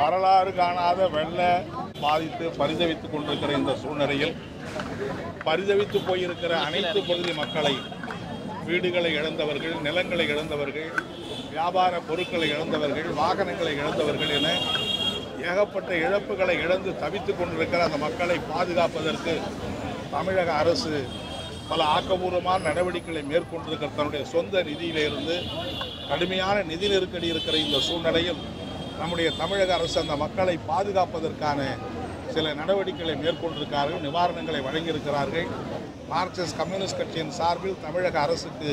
வரலாறு காணாத வெள்ள பாதித்து பரிதவித்துக் கொண்டிருக்கிற இந்த சூழ்நிலையில் பரிதவித்து போயிருக்கிற அனைத்து பகுதி மக்களையும், வீடுகளை இழந்தவர்கள், நிலங்களை இழந்தவர்கள், வியாபார பொருட்களை இழந்தவர்கள், வாகனங்களை இழந்தவர்கள் என ஏகப்பட்ட இழப்புகளை இழந்து தவித்துக் கொண்டிருக்கிற அந்த மக்களை பாதுகாப்பதற்கு தமிழக அரசு பல ஆக்கபூர்வமான நடவடிக்கைகளை மேற்கொண்டிருக்கிற தன்னுடைய சொந்த நிதியிலிருந்து கடுமையான நிதி நெருக்கடி இருக்கிற இந்த சூழ்நிலையில் நம்முடைய தமிழக அரசு அந்த மக்களை பாதுகாப்பதற்கான சில நடவடிக்கைகளை மேற்கொண்டிருக்கிறார்கள், நிவாரணங்களை வழங்கியிருக்கிறார்கள். மார்க்சிஸ்ட் கம்யூனிஸ்ட் கட்சியின் சார்பில் தமிழக அரசுக்கு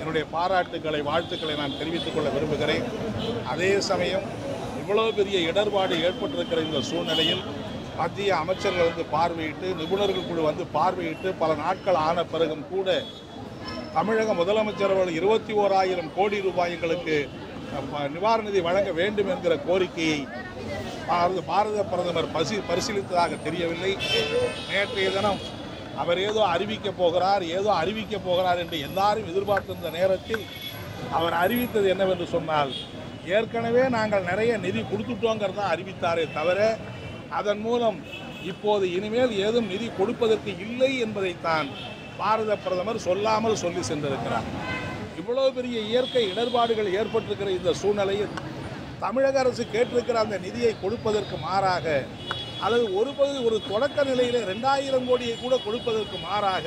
என்னுடைய பாராட்டுக்களை, வாழ்த்துக்களை நான் தெரிவித்துக் கொள்ள விரும்புகிறேன். அதே சமயம் இவ்வளவு பெரிய இடர்பாடு ஏற்பட்டிருக்கிற இந்த சூழ்நிலையில் மத்திய அமைச்சர்கள் வந்து பார்வையிட்டு, நிபுணர்கள் குழு வந்து பார்வையிட்டு பல நாட்கள் ஆன பிறகும் கூட தமிழக முதலமைச்சர் அவர்கள் 21,000 கோடி ரூபாய் எங்களுக்கு நிவாரண நிதி வழங்க வேண்டும் என்கிற கோரிக்கையை பாரத பிரதமர் பரிசீலித்ததாக தெரியவில்லை. நேற்றைய தினம் அவர் ஏதோ அறிவிக்கப் போகிறார் என்று எல்லாரும் எதிர்பார்த்திருந்த நேரத்தில் அவர் அறிவித்தது என்னவென்று சொன்னால், ஏற்கனவே நாங்கள் நிறைய நிதி கொடுத்துட்டோங்கிறத அறிவித்தாரே தவிர அதன் மூலம் இப்போது இனிமேல் ஏதும் நிதி கொடுப்பதற்கு இல்லை என்பதைத்தான் பாரத பிரதமர் சொல்லாமல் சொல்லி சென்றிருக்கிறார். இவ்வளவு பெரிய இயற்கை இடர்பாடுகள் ஏற்பட்டிருக்கிற இந்த சூழ்நிலையில் தமிழக அரசு கேட்டிருக்கிற அந்த நிதியை கொடுப்பதற்கு மாறாக, அல்லது ஒரு பகுதி ஒரு தொடக்க நிலையில் 2,000 கோடியை கூட கொடுப்பதற்கு மாறாக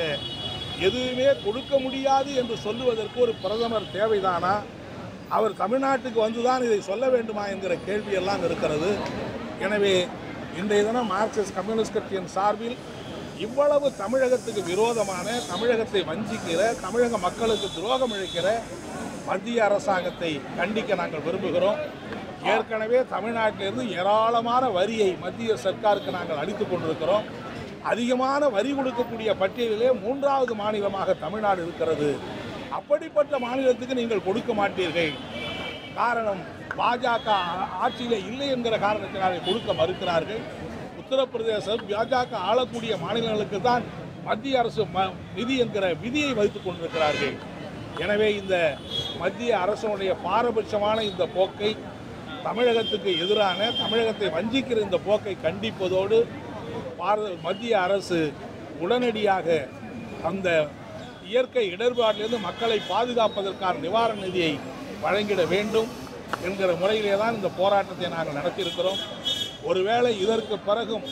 எதுவுமே கொடுக்க முடியாது என்று சொல்லுவதற்கு ஒரு பிரதமர் தேவைதானா? அவர் தமிழ்நாட்டுக்கு வந்துதான் இதை சொல்ல வேண்டுமா என்கிற கேள்வியெல்லாம் இருக்கிறது. எனவே இன்றைய தினம் மார்க்சிஸ்ட் கம்யூனிஸ்ட் கட்சியின் சார்பில் இவ்வளவு தமிழகத்துக்கு விரோதமான, தமிழகத்தை வஞ்சிக்கிற, தமிழக மக்களுக்கு துரோகம் இழைக்கிற மத்திய அரசாங்கத்தை கண்டிக்க நாங்கள் விரும்புகிறோம். ஏற்கனவே தமிழ்நாட்டிலிருந்து ஏராளமான வரியை மத்திய சர்க்காருக்கு நாங்கள் அளித்துக் கொண்டிருக்கிறோம். அதிகமான வரி கொடுக்கக்கூடிய பட்டியலிலே 3வது மாநிலமாக தமிழ்நாடு இருக்கிறது. அப்படிப்பட்ட மாநிலத்துக்கு நீங்கள் கொடுக்க மாட்டீர்கள். காரணம், பாஜக ஆட்சியிலே இல்லை என்கிற காரணத்தினாலே கொடுக்க மறுக்கிறார்கள். உத்தரப்பிரதேசம் பாஜக ஆளக்கூடிய மாநிலங்களுக்கு தான் மத்திய அரசு நிதி என்கிற விதியை வைத்துக் கொண்டிருக்கிறார்கள். எனவே இந்த மத்திய அரசுடைய பாரபட்சமான இந்த போக்கை, தமிழகத்துக்கு எதிரான, தமிழகத்தை வஞ்சிக்கிற இந்த போக்கை கண்டிப்பதோடு மத்திய அரசு உடனடியாக அந்த இயற்கை இடர்பாட்டிலிருந்து மக்களை பாதுகாப்பதற்கான நிவாரண நிதியை வழங்கிட வேண்டும் என்கிற முறையிலே தான் இந்த போராட்டத்தை நாங்கள் நடத்தியிருக்கிறோம். ஒருவேளை இதற்கு பிறகும்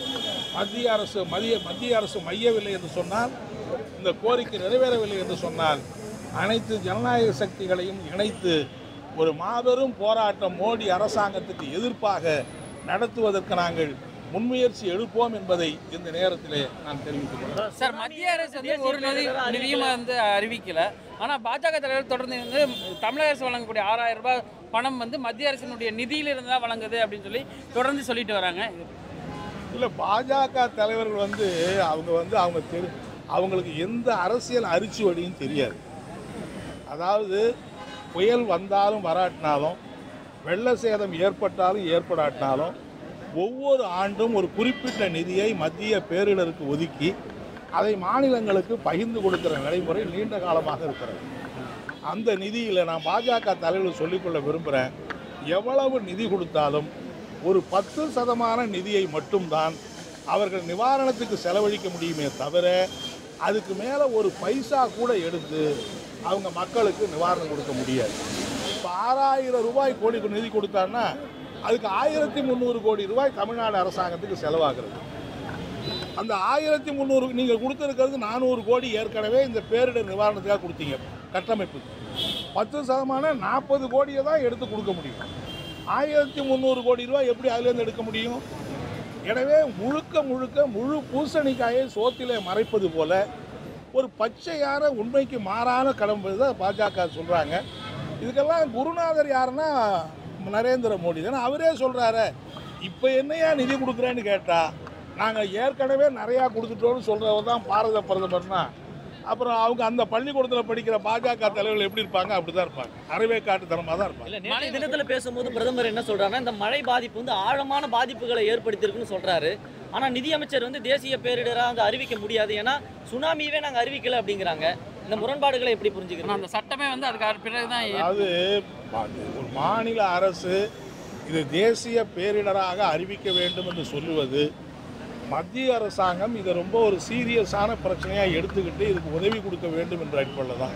மத்திய அரசு மையவில்லை என்று சொன்னால், இந்த கோரிக்கை நிறைவேறவில்லை என்று சொன்னால், அனைத்து ஜனநாயக சக்திகளையும் இணைத்து ஒரு மாபெரும் போராட்டம் மோடி அரசாங்கத்துக்கு எதிர்ப்பாக நடத்துவதற்கு நாங்கள் முன்முயற்சி எடுப்போம் என்பதை இந்த நேரத்திலே நான் தெரிவித்துக் கொள்கிறேன். சார், மத்திய அரசு ஒரு நிதியும் அறிவிக்கல. ஆனால் பாஜக தலைவர் தொடர்ந்து தமிழக அரசு வழங்கக்கூடிய 6,000 ரூபாய் பணம் மத்திய அரசினுடைய நிதியிலிருந்து தான் வழங்குது அப்படின்னு தொடர்ந்து சொல்லிட்டு வராங்க. இல்லை, பாஜக தலைவர்கள் அவங்களுக்கு எந்த அரசியல் அரிச்சுவடியும் தெரியாது. அதாவது புயல் வந்தாலும் வராட்டினாலும், வெள்ள சேதம் ஏற்பட்டாலும் ஏற்படாட்டினாலும், ஒவ்வொரு ஆண்டும் ஒரு குறிப்பிட்ட நிதியை மத்திய பேரிடருக்கு ஒதுக்கி அதை மாநிலங்களுக்கு பகிர்ந்து கொடுக்கிற நடைமுறை நீண்ட காலமாக இருக்கிறது. அந்த நிதியில் நான் பாஜக தலைவர் சொல்லிக்கொள்ள விரும்புகிறேன், எவ்வளவு நிதி கொடுத்தாலும் ஒரு 10% நிதியை மட்டும்தான் அவர்கள் நிவாரணத்துக்கு செலவழிக்க முடியுமே தவிர அதுக்கு மேலே ஒரு பைசா கூட எடுத்து அவங்க மக்களுக்கு நிவாரணம் கொடுக்க முடியாது. இப்போ 6,000 ரூபாய் கோடிக்கு நிதி கொடுத்தாங்கன்னா அதுக்கு 1,300 கோடி ரூபாய் தமிழ்நாடு அரசாங்கத்துக்கு செலவாகிறது. அந்த 1,300 நீங்கள் கொடுத்துருக்கிறது 400 கோடி ஏற்கனவே இந்த பேரிடர் நிவாரணத்துக்காக கொடுத்தீங்க. கட்டமைப்பு 10% 40 கோடியை தான் எடுத்து கொடுக்க முடியும். 1,300 கோடி ரூபாய் எப்படி அதுலேருந்து எடுக்க முடியும்? எனவே முழு பூசணிக்காயை சோத்திலே மறைப்பது போல ஒரு பச்சையான உண்மைக்கு மாறான கடமை தான் பாஜக சொல்கிறாங்க. இதுக்கெல்லாம் குருநாதர் யாருன்னா நரேந்திர மோடி தானே. அவரே சொல்கிறாரு, இப்போ என்னையா நிதி கொடுக்குறேன்னு கேட்டால் நாங்கள் ஏற்கனவே நிறையா கொடுத்துட்டோன்னு சொல்கிறவர் தான் பாரத பிரதமர்னா அப்புறம் அவங்க அந்த பள்ளிக்கூடத்தில் படிக்கிற பாஜக தலைவர்கள் எப்படி இருப்பாங்க? அப்படி தான் இருப்பாங்க, அறவே காட்டுத்தனமாக தான் இருப்பாங்க. மழை தினத்தில் பேசும்போது பிரதமர் என்ன சொல்கிறாருன்னா, இந்த மழை பாதிப்பு ஆழமான பாதிப்புகளை ஏற்படுத்தியிருக்குன்னு சொல்கிறாரு. ஆனால் நிதியமைச்சர் தேசிய பேரிடராக அறிவிக்க முடியாது, ஏன்னா சுனாமியவே நாங்கள் அறிவிக்கலை அப்படிங்கிறாங்க. இந்த முரண்பாடுகளை எப்படி புரிஞ்சுக்கிறோம்? அந்த சட்டமே அதுக்கு பிறகுதான். அதாவது ஒரு மாநில அரசு இது தேசிய பேரிடராக அறிவிக்க வேண்டும் என்று சொல்லுவது மத்திய அரசாங்கம் இதை ரொம்ப ஒரு சீரியஸான பிரச்சனையாக எடுத்துக்கிட்டு இதுக்கு உதவி கொடுக்க வேண்டும் என்ற அடிப்படையில் தான்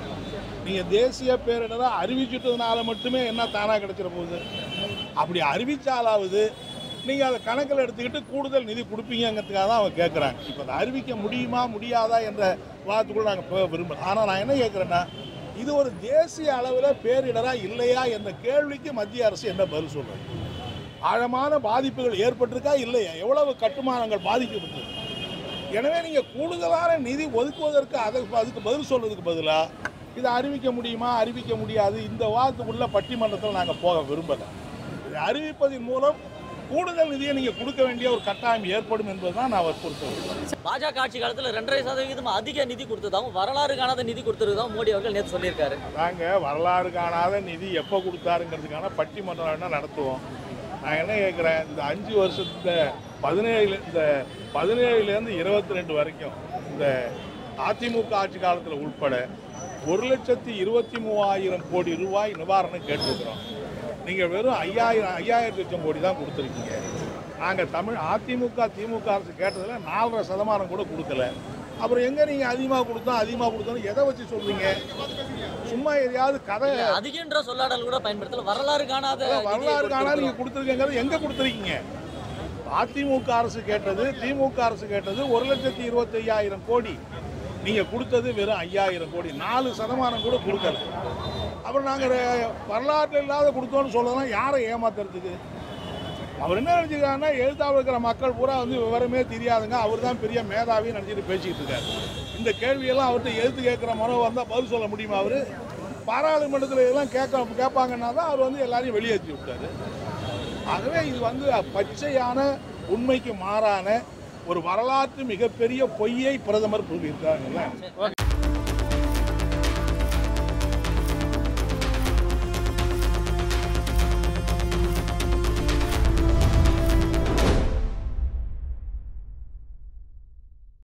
நீங்கள் தேசிய பேரிடரை அறிவிச்சுட்டதுனால மட்டுமே என்ன தானாக கிடைச்சிட போகுது? அப்படி அறிவித்தாலாவது நீங்கள் அதை கணக்கில் எடுத்துக்கிட்டு கூடுதல் நிதி கொடுப்பீங்கிறதுக்காக தான் அவங்க கேட்குறாங்க. இப்போ அதை அறிவிக்க முடியுமா முடியாதா என்ற வார்த்தைக்குள்ள நாங்கள் போக விரும்பல. ஆனால் நான் என்ன கேட்குறேன்னா, இது ஒரு தேசிய அளவில் பேரிடராக இல்லையா என்ற கேள்விக்கு மத்திய அரசு என்ன பதில் சொல்கிறது? ஆழமான பாதிப்புகள் ஏற்பட்டிருக்கா இல்லையா? எவ்வளவு கட்டுமானங்கள் பாதிக்கப்பட்டிருக்கு? எனவே நீங்கள் கூடுதலான நிதி ஒதுக்குவதற்கு அதுக்கு பதில் சொல்கிறதுக்கு பதிலாக இதை அறிவிக்க முடியுமா அறிவிக்க முடியாது இந்த வாரத்துக்குள்ள பட்டிமன்றத்தில் நாங்கள் போக விரும்பலை. இதை அறிவிப்பதன் மூலம் கூடுதல் நிதியை நீங்கள் கொடுக்க வேண்டிய ஒரு கட்டாயம் ஏற்படும் என்பது தான் நான் வற்புறுத்தேன். பாஜக ஆட்சி காலத்தில் 2.5% அதிக நிதி கொடுத்ததாகவும் வரலாறு காணாத நிதி கொடுத்துருக்கதாகவும் மோடி அவர்கள் நேற்று சொல்லியிருக்காரு. நாங்கள் வரலாறு காணாத நிதி எப்போ கொடுத்தாருங்கிறதுக்கான பட்டிமன்றம் என்ன நடத்துவோம்? நான் என்ன கேட்குறேன், இந்த 5 வருஷத்தில் 17 இந்த 17லேருந்து 22 வரைக்கும் இந்த அதிமுக ஆட்சி காலத்தில் உட்பட 1,23,000 கோடி ரூபாய் நிவாரணம் கேட்டிருக்கிறோம். நீங்கள் வெறும் 5,000 கோடி தான் கொடுத்துருக்கீங்க. நாங்கள் அதிமுக திமுக அரசு கேட்டதில் 4% கூட கொடுக்கல. அப்புறம் எங்கே நீங்கள் அதிகமாக கொடுத்தோம் எதை வச்சு சொல்றீங்க? சும்மா எதையாவது கதை அதிகன்ற சொல்லாடல் கூட பயன்படுத்தல. வரலாறு காணாத நீங்கள் கொடுத்துருக்கீங்க. எங்கே கொடுத்துருக்கீங்க? அதிமுக அரசு கேட்டது திமுக அரசு கேட்டது 1,25,000 கோடி. நீங்கள் கொடுத்தது வெறும் 5,000 கோடி. 4% கூட கொடுக்கல. அப்புறம் நாங்கள் வரலாற்று இல்லாத கொடுத்தோன்னு சொல்லலாம். யாரை ஏமாத்துறதுக்கு? அவர் என்ன நினச்சிக்கிறாங்கன்னா, எழுத்தாவில் இருக்கிற மக்கள் பூரா வந்து விவரமே தெரியாதுங்க, அவர் தான் பெரிய மேதாவின்னு நினச்சிட்டு பேசிக்கிட்டு இருக்காரு. இந்த கேள்வியெல்லாம் அவர்கிட்ட எழுத்து கேட்குற முறை வந்தால் பதில் சொல்ல முடியுமா? அவர் பாராளுமன்றத்தில் இதெல்லாம் கேட்பாங்கன்னா தான் அவர் வந்து எல்லாரையும் வெளியேற்றி விட்டார். ஆகவே இது வந்து பச்சையான உண்மைக்கு மாறான ஒரு வரலாற்று மிகப்பெரிய பொய்யை பிரதமர் புரிவித்தாருங்களா?